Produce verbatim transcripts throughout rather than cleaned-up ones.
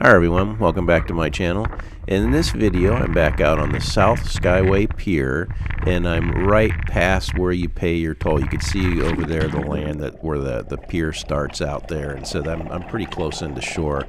Hi everyone, welcome back to my channel. In this video I'm back out on the South Skyway Pier and I'm right past where you pay your toll. You can see over there the land that where the, the pier starts out there, and so I'm, I'm pretty close into shore.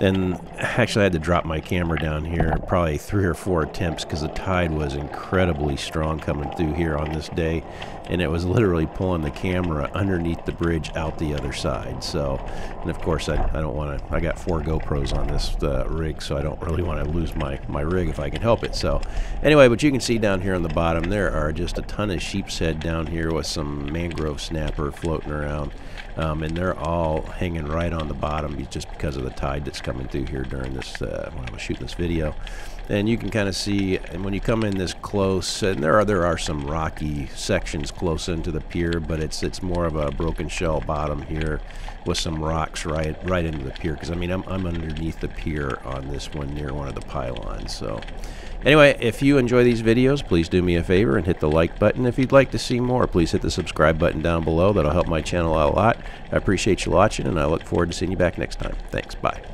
And actually I had to drop my camera down here probably three or four attempts because the tide was incredibly strong coming through here on this day, and it was literally pulling the camera underneath the bridge out the other side. So, and of course I, I don't want to, I got four GoPros on this uh, rig, so I don't really want to lose my, my rig if I can help it. So anyway, but you can see down here on the bottom there are just a ton of sheepshead down here with some mangrove snapper floating around. Um, and they're all hanging right on the bottom just because of the tide that's coming through here during this uh, when I was shooting this video. And you can kind of see, and when you come in this close, and there are there are some rocky sections close into the pier, but it's it's more of a broken shell bottom here with some rocks right right into the pier, because I mean I'm, I'm underneath the pier on this one near one of the pylons. So anyway, if you enjoy these videos, please do me a favor and hit the like button. If you'd like to see more, please hit the subscribe button down below. That'll help my channel out a lot. I appreciate you watching, and I look forward to seeing you back next time. Thanks, bye.